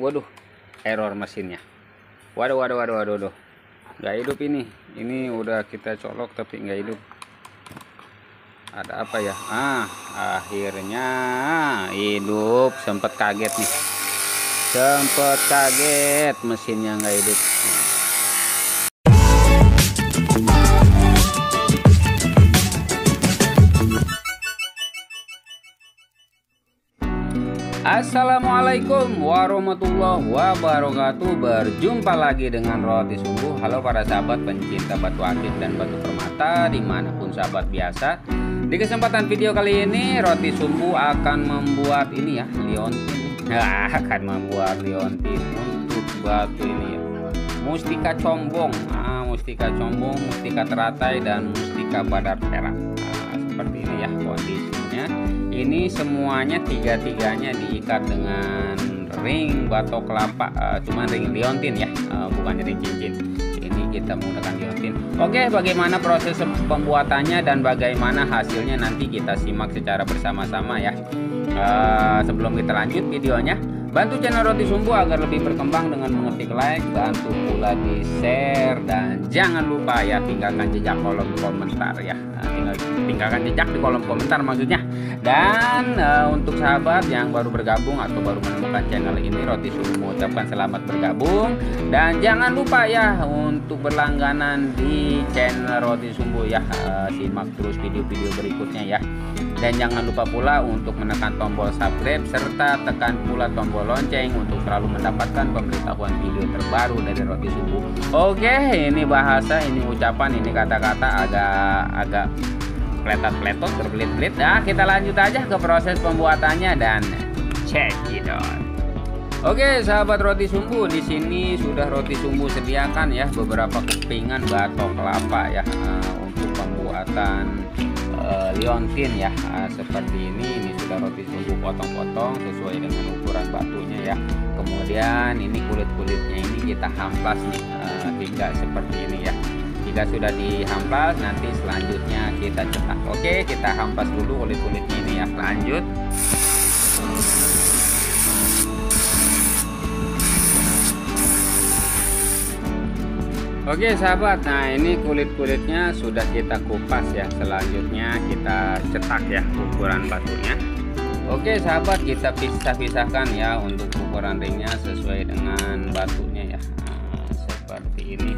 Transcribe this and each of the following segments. Waduh, error mesinnya. Waduh. Nggak hidup ini. Ini udah kita colok tapi nggak hidup. Ada apa ya? Akhirnya hidup. Sempet kaget nih. Sempet kaget mesinnya nggak hidup. Assalamualaikum warahmatullahi wabarakatuh. Berjumpa lagi dengan Roti Sumbu. Halo para sahabat pencinta batu akik dan batu permata dimanapun sahabat biasa. Di kesempatan video kali ini Roti Sumbu akan membuat ini ya, liontin. Akan membuat liontin untuk batu ini ya. Mustika Combong, Mustika Combong, Mustika Teratai dan Mustika Badar Perak. Seperti ini ya kondisinya. Ini semuanya tiga-tiganya diikat dengan ring batok kelapa, cuman ring liontin ya, bukan ring cincin. Ini kita menggunakan liontin. Oke, bagaimana proses pembuatannya dan bagaimana hasilnya nanti kita simak secara bersama-sama ya. Sebelum kita lanjut videonya, bantu channel Roti Sumbu agar lebih berkembang dengan mengetik like, bantu pula di share, dan jangan lupa ya tinggalkan jejak kolom komentar ya, tinggalkan jejak di kolom komentar maksudnya. Dan untuk sahabat yang baru bergabung atau baru menemukan channel ini, Roti Sumbu mengucapkan selamat bergabung dan jangan lupa ya untuk berlangganan di channel Roti Sumbu ya. Simak terus video-video berikutnya ya. Dan jangan lupa pula untuk menekan tombol subscribe serta tekan pula tombol lonceng untuk selalu mendapatkan pemberitahuan video terbaru dari Roti Sumbu. Oke, ini bahasa, ini ucapan, ini kata-kata agak pletot-pletot, berbelit-belit. Nah, kita lanjut aja ke proses pembuatannya dan check it out. Oke, sahabat Roti Sumbu, di sini sudah Roti Sumbu sediakan ya beberapa kepingan batok kelapa ya untuk pembuatan liontin ya. Seperti ini sudah Roti Sumbu potong-potong sesuai dengan ukuran batunya ya. Kemudian ini kulit-kulitnya ini kita hamplas nih, tiga seperti ini ya. Jika sudah dihamplas, nanti selanjutnya kita cetak. Oke, kita hamplas dulu kulit-kulitnya ini ya. Lanjut. Oke sahabat, nah ini kulit-kulitnya sudah kita kupas ya. Selanjutnya kita cetak ya ukuran batunya. Oke sahabat, kita pisah-pisahkan ya untuk ukuran ringnya sesuai dengan batunya ya. Seperti ini.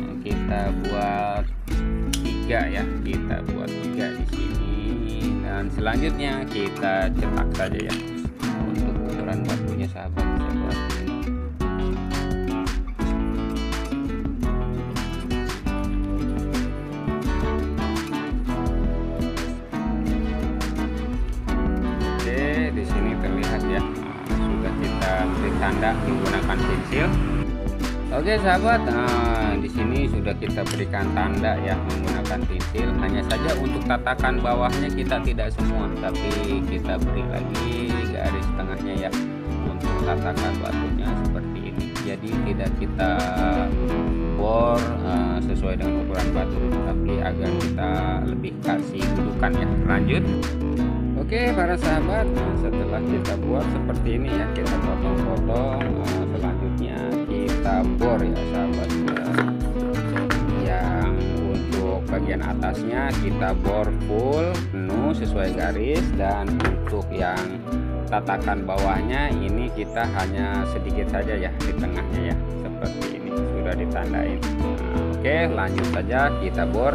Nah, kita buat tiga ya. Kita buat tiga di sini dan selanjutnya kita cetak saja ya untuk ukuran batunya sahabat. Seperti ini. Tanda menggunakan pensil. Oke sahabat, nah, di sini sudah kita berikan tanda ya menggunakan pensil. Hanya saja untuk tatakan bawahnya kita tidak semua, tapi kita beri lagi garis tengahnya ya untuk tatakan batunya seperti ini. Jadi tidak kita bor sesuai dengan ukuran batu, tapi agar kita lebih kasih dudukan ya. Lanjut. Oke para sahabat, setelah kita buat seperti ini ya, kita potong-potong. Selanjutnya kita bor ya sahabat. Yang untuk bagian atasnya kita bor full penuh sesuai garis, dan untuk yang tatakan bawahnya ini kita hanya sedikit saja ya di tengahnya ya, seperti ini sudah ditandain. Oke, lanjut saja kita bor.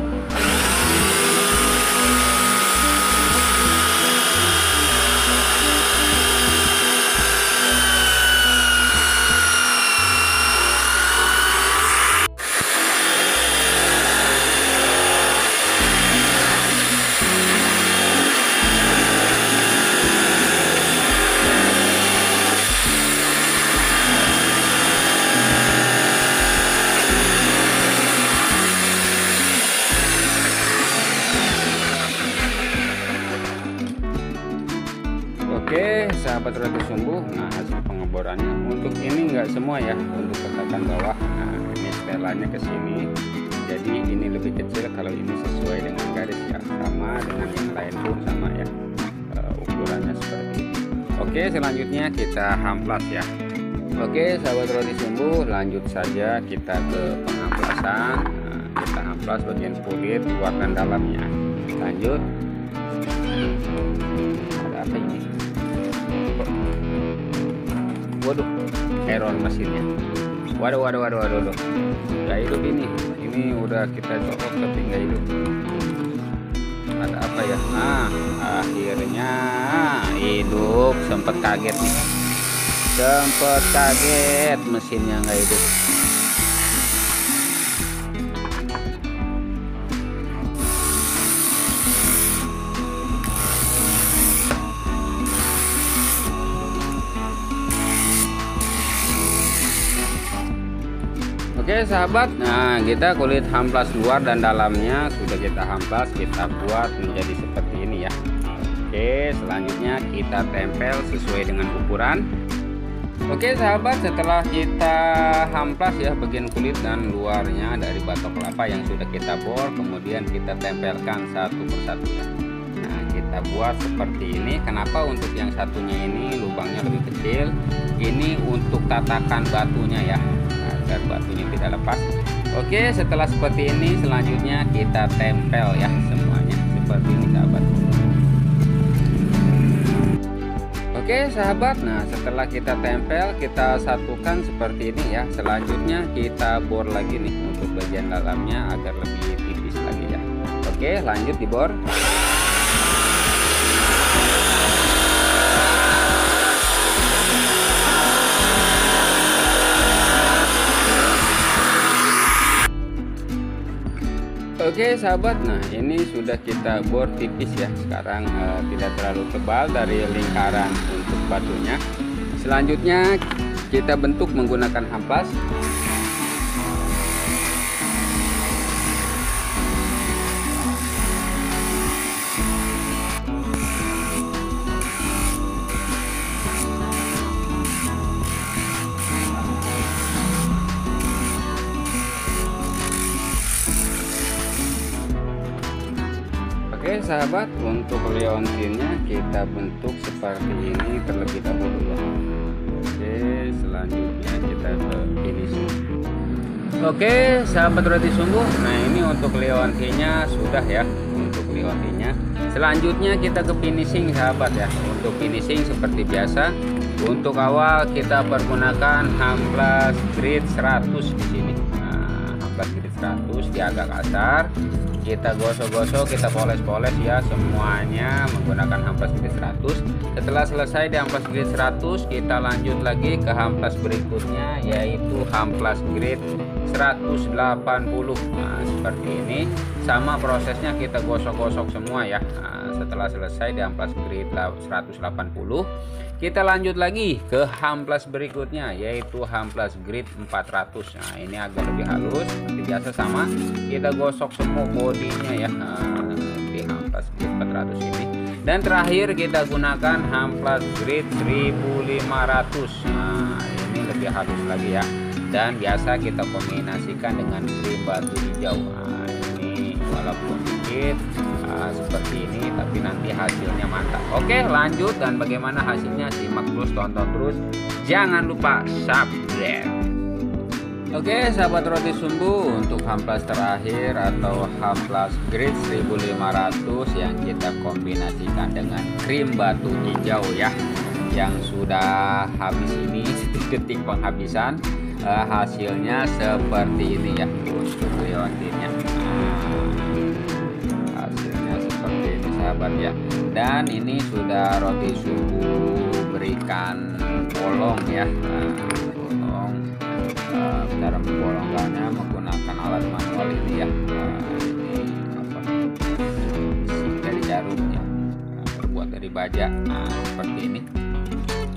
Oke sahabat Roti Sumbu, nah hasil pengeborannya untuk ini enggak semua ya, untuk tatakan bawah. Nah ini setelannya ke sini, jadi ini lebih kecil kalau ini sesuai dengan garis ya, sama dengan yang lain pun sama ya ukurannya seperti ini. Oke, selanjutnya kita hamplas ya. Oke sahabat Roti Sumbu, lanjut saja kita ke pengaplasan. Kita amplas bagian kulit warna dalamnya. Lanjut, ada apa ini? Waduh, error mesinnya. Waduh, nggak hidup ini udah kita cocok tapi nggak hidup. Ada apa ya? Nah, akhirnya hidup. Sempet kaget mesinnya nggak hidup. Oke sahabat, nah kita kulit hamplas luar dan dalamnya sudah kita hamplas, kita buat menjadi seperti ini ya. Oke, selanjutnya kita tempel sesuai dengan ukuran. Oke sahabat, setelah kita hamplas ya bagian kulit dan luarnya dari batok kelapa yang sudah kita bor, kemudian kita tempelkan satu persatu ya. Nah, kita buat seperti ini. Kenapa untuk yang satunya ini lubangnya lebih kecil? Ini untuk tatakan batunya ya, agar batunya tidak lepas. Oke, setelah seperti ini selanjutnya kita tempel ya semuanya seperti ini sahabat. Oke sahabat, nah setelah kita tempel kita satukan seperti ini ya. Selanjutnya kita bor lagi nih untuk bagian dalamnya agar lebih tipis lagi ya. Oke, lanjut dibor. Oke sahabat, nah ini sudah kita bor tipis ya. Sekarang tidak terlalu tebal dari lingkaran untuk batunya. Selanjutnya kita bentuk menggunakan hamplas. Oke sahabat, untuk liontinnya kita bentuk seperti ini terlebih dahulu ya. Oke, selanjutnya kita ke finishing. Oke sahabat Roti Sumbu, nah ini untuk liontinnya sudah ya. Untuk liontinnya selanjutnya kita ke finishing sahabat ya. Untuk finishing seperti biasa, untuk awal kita pergunakan hamplas grit 100 di sini. Nah, hamplas grit 100 dia agak kasar, kita gosok-gosok, kita poles-poles ya semuanya menggunakan hamplas grit 100. Setelah selesai di hamplas grit 100, kita lanjut lagi ke hamplas berikutnya yaitu hamplas grit 180. Nah, seperti ini sama prosesnya, kita gosok-gosok semua ya. Nah, setelah selesai di hamplas grit 180, kita lanjut lagi ke hamplas berikutnya yaitu hamplas grit 400. Nah, ini agak lebih halus seperti biasa, sama kita gosok semua bodinya ya di hamplas grit 400 ini. Dan terakhir kita gunakan hamplas grit 1500. Nah, ini lebih halus lagi ya, dan biasa kita kombinasikan dengan krim batu hijau. Nah, ini walaupun sedikit seperti ini tapi nanti hasilnya mantap. Oke, lanjut, dan bagaimana hasilnya simak terus, tonton terus, jangan lupa subscribe. Oke sahabat Roti Sumbu, untuk hamplas terakhir atau hamplas grit 1500 yang kita kombinasikan dengan krim batu hijau ya, yang sudah habis ini detik penghabisan, hasilnya seperti ini ya untuk liontinnya. Hasilnya seperti ini sahabat ya, dan ini sudah Roti Sumbu berikan bolong ya. Cara membolongkannya menggunakan alat manual ini ya. Ini apa? Dari jarumnya terbuat dari baja. Nah, seperti ini.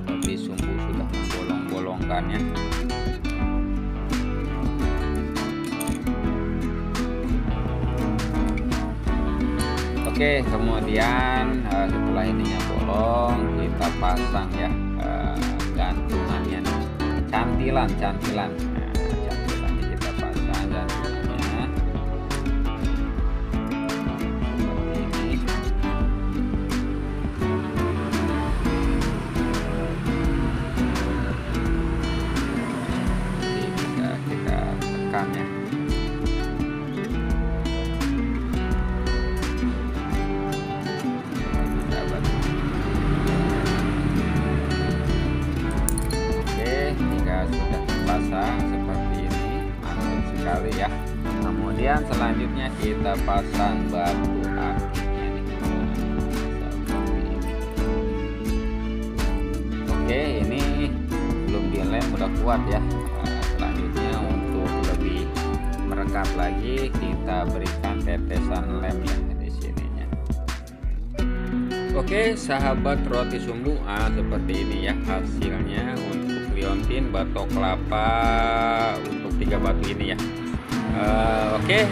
Roti Sumbu sudah membolong-bolongkannya. Oke, kemudian setelah ininya bolong, kita pasang ya gantungannya, cantilan. biasa seperti ini, mantap sekali ya. Kemudian selanjutnya kita pasang batu akiknya nih. Oke, ini belum dilem udah kuat ya. Selanjutnya untuk lebih merekat lagi kita berikan tetesan lem ya di sininya. Oke sahabat roti sumbu, seperti ini ya hasilnya untuk liontin batok kelapa untuk 3 batu ini ya. Oke,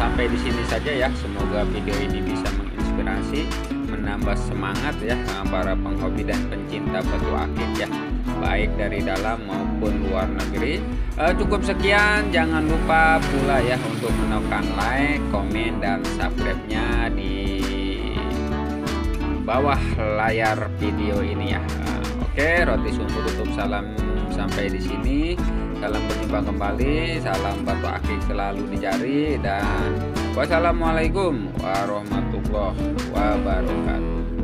sampai di sini saja ya. Semoga video ini bisa menginspirasi, menambah semangat ya para penghobi dan pencinta batu akik ya, baik dari dalam maupun luar negeri. Cukup sekian, jangan lupa pula ya untuk menekan like, komen, dan subscribe-nya di bawah layar video ini ya. Oke, roti sumbu tutup salam sampai di sini. Salam berjumpa kembali, salam batu akik selalu di jari, dan wassalamualaikum warahmatullahi wabarakatuh.